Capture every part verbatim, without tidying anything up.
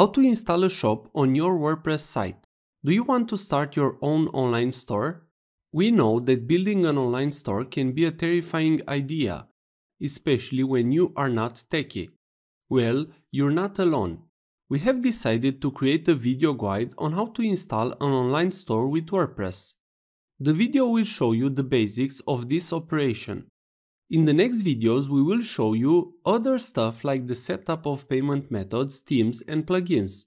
How to install a shop on your WordPress site. Do you want to start your own online store? We know that building an online store can be a terrifying idea, especially when you are not techie. Well, you're not alone. We have decided to create a video guide on how to install an online store with WordPress. The video will show you the basics of this operation. In the next videos, we will show you other stuff like the setup of payment methods, themes, and plugins.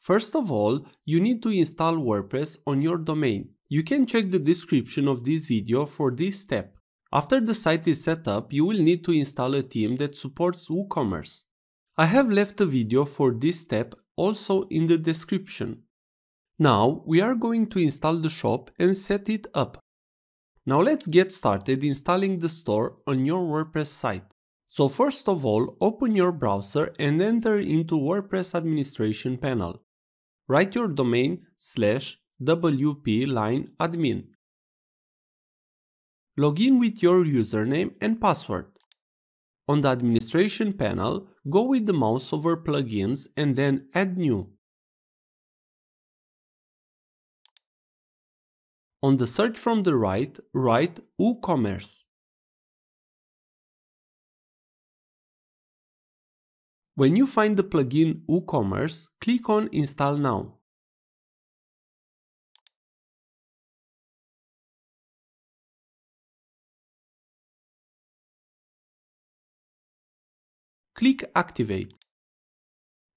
First of all, you need to install WordPress on your domain. You can check the description of this video for this step. After the site is set up, you will need to install a theme that supports WooCommerce. I have left a video for this step also in the description. Now, we are going to install the shop and set it up. Now let's get started installing the store on your WordPress site. So first of all, open your browser and enter into WordPress administration panel. Write your domain slash wp line admin. Log in with your username and password. On the administration panel, go with the mouse over plugins and then add new. On the search from the right, write WooCommerce. When you find the plugin WooCommerce, click on Install Now. Click Activate.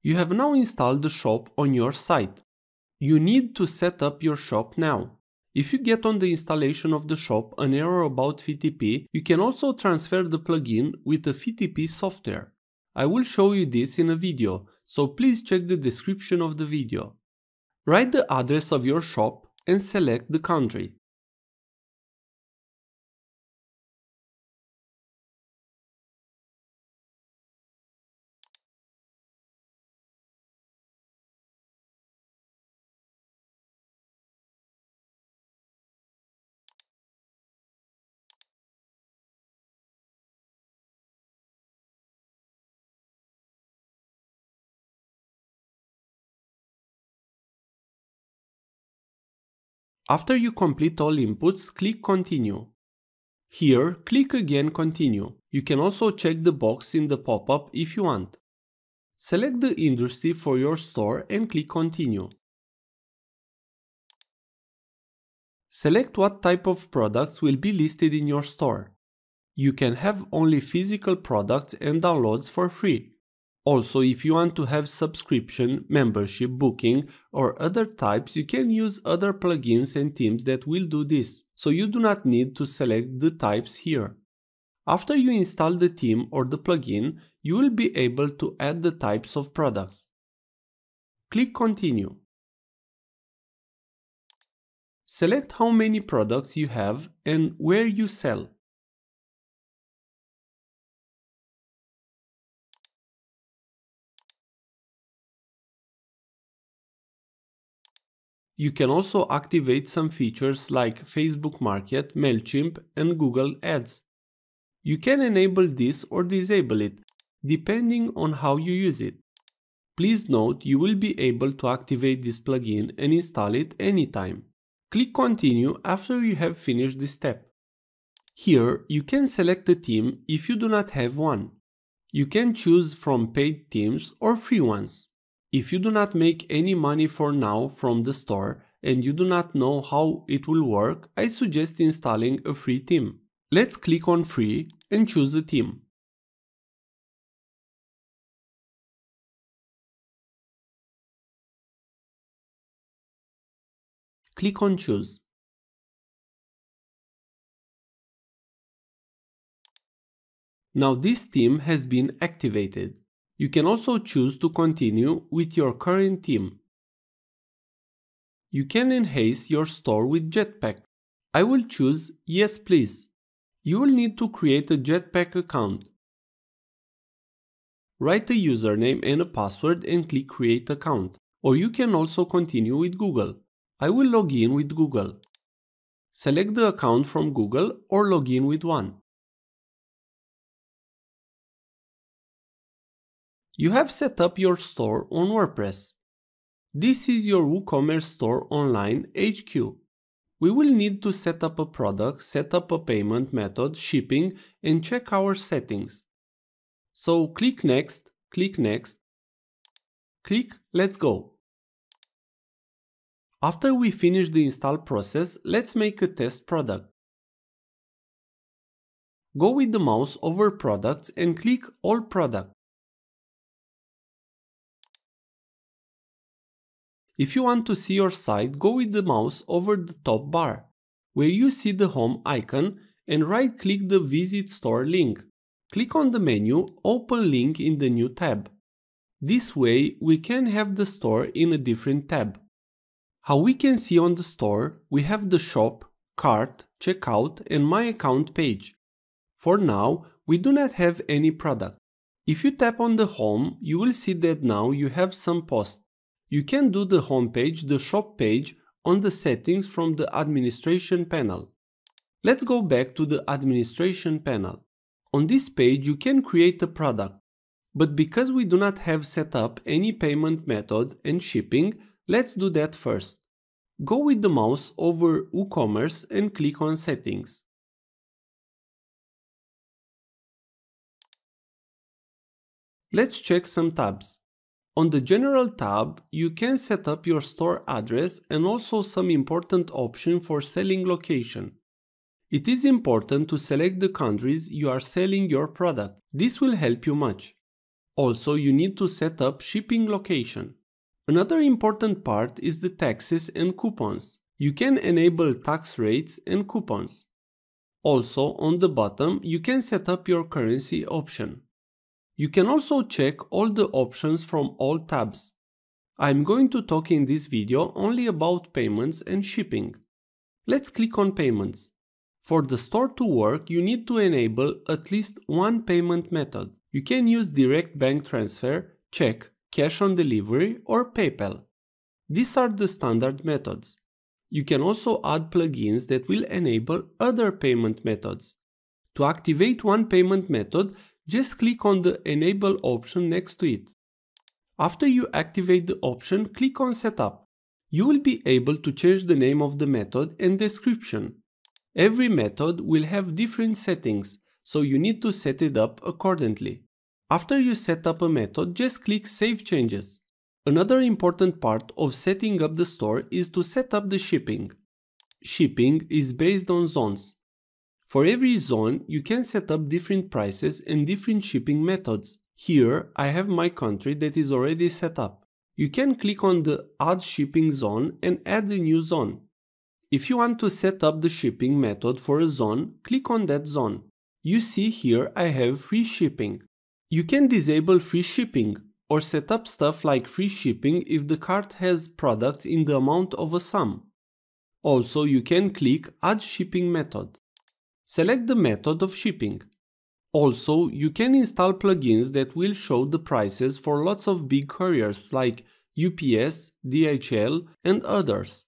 You have now installed the shop on your site. You need to set up your shop now. If you get on the installation of the shop an error about F T P, you can also transfer the plugin with the F T P software. I will show you this in a video, so please check the description of the video. Write the address of your shop and select the country. After you complete all inputs, click Continue. Here, click again Continue. You can also check the box in the pop-up if you want. Select the industry for your store and click Continue. Select what type of products will be listed in your store. You can have only physical products and downloads for free. Also, if you want to have subscription, membership, booking, or other types, you can use other plugins and themes that will do this, so you do not need to select the types here. After you install the theme or the plugin, you will be able to add the types of products. Click Continue. Select how many products you have and where you sell. You can also activate some features like Facebook Market, MailChimp, and Google Ads. You can enable this or disable it, depending on how you use it. Please note you will be able to activate this plugin and install it anytime. Click Continue after you have finished this step. Here, you can select a theme if you do not have one. You can choose from paid themes or free ones. If you do not make any money for now from the store and you do not know how it will work, I suggest installing a free theme. Let's click on Free and choose a theme. Click on Choose. Now this theme has been activated. You can also choose to continue with your current theme. You can enhance your store with Jetpack. I will choose Yes Please. You will need to create a Jetpack account. Write a username and a password and click Create Account. Or you can also continue with Google. I will log in with Google. Select the account from Google or log in with one. You have set up your store on WordPress. This is your WooCommerce store online H Q. We will need to set up a product, set up a payment method, shipping, and check our settings. So click Next, click Next, click Let's Go. After we finish the install process, let's make a test product. Go with the mouse over Products and click All Products. If you want to see your site, go with the mouse over the top bar, where you see the home icon, and right-click the Visit Store link. Click on the menu, Open Link in the new tab. This way, we can have the store in a different tab. How we can see on the store, we have the Shop, Cart, Checkout, and My Account page. For now, we do not have any product. If you tap on the Home, you will see that now you have some posts. You can do the home page, the shop page, on the settings from the administration panel. Let's go back to the administration panel. On this page you can create a product, but because we do not have set up any payment method and shipping, let's do that first. Go with the mouse over WooCommerce and click on Settings. Let's check some tabs. On the General tab, you can set up your store address and also some important options for selling location. It is important to select the countries you are selling your products. This will help you much. Also, you need to set up shipping location. Another important part is the taxes and coupons. You can enable tax rates and coupons. Also, on the bottom, you can set up your currency option. You can also check all the options from all tabs. I'm going to talk in this video only about payments and shipping. Let's click on Payments. For the store to work, you need to enable at least one payment method. You can use direct bank transfer, check, cash on delivery, or PayPal. These are the standard methods. You can also add plugins that will enable other payment methods. To activate one payment method, just click on the Enable option next to it. After you activate the option, click on Setup. You will be able to change the name of the method and description. Every method will have different settings, so you need to set it up accordingly. After you set up a method, just click Save Changes. Another important part of setting up the store is to set up the shipping. Shipping is based on zones. For every zone, you can set up different prices and different shipping methods. Here, I have my country that is already set up. You can click on the Add Shipping Zone and add a new zone. If you want to set up the shipping method for a zone, click on that zone. You see here I have free shipping. You can disable free shipping or set up stuff like free shipping if the cart has products in the amount of a sum. Also, you can click Add Shipping Method. Select the method of shipping. Also, you can install plugins that will show the prices for lots of big couriers like U P S, D H L, and others.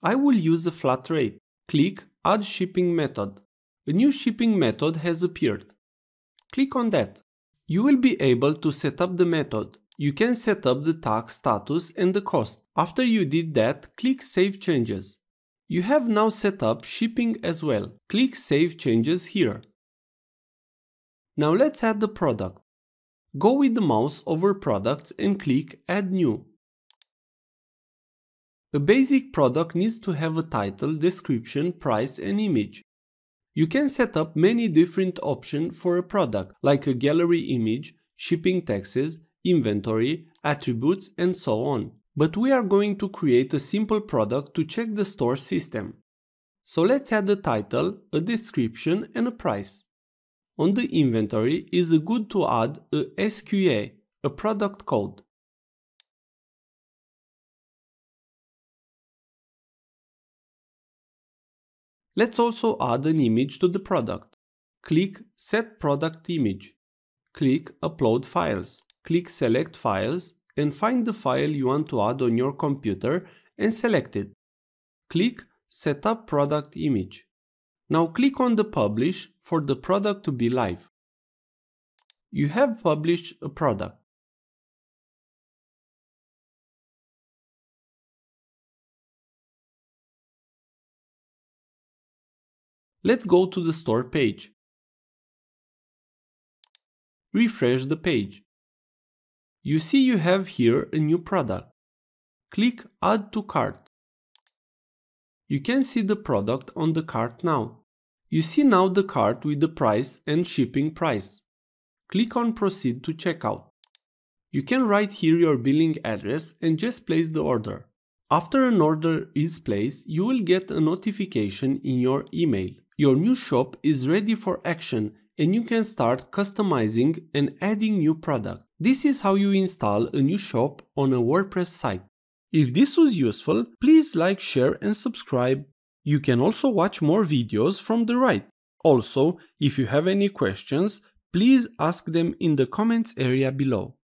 I will use a flat rate. Click Add Shipping Method. A new shipping method has appeared. Click on that. You will be able to set up the method. You can set up the tax status and the cost. After you did that, click Save Changes. You have now set up shipping as well. Click Save Changes here. Now let's add the product. Go with the mouse over Products and click Add New. A basic product needs to have a title, description, price, and image. You can set up many different options for a product, like a gallery image, shipping taxes, inventory, attributes, and so on. But we are going to create a simple product to check the store system. So let's add a title, a description, and a price. On the inventory is good to add a S K U, a product code. Let's also add an image to the product. Click Set Product Image. Click Upload Files. Click Select Files and find the file you want to add on your computer and select it. Click Set Up Product Image. Now click on the Publish for the product to be live. You have published a product. Let's go to the store page. Refresh the page. You see you have here a new product. Click Add to Cart. You can see the product on the cart now. You see now the cart with the price and shipping price. Click on Proceed to Checkout. You can write here your billing address and just place the order. After an order is placed, you will get a notification in your email. Your new shop is ready for action and you can start customizing and adding new products. This is how you install a new shop on a WordPress site. If this was useful, please like, share and subscribe. You can also watch more videos from the right. Also, if you have any questions, please ask them in the comments area below.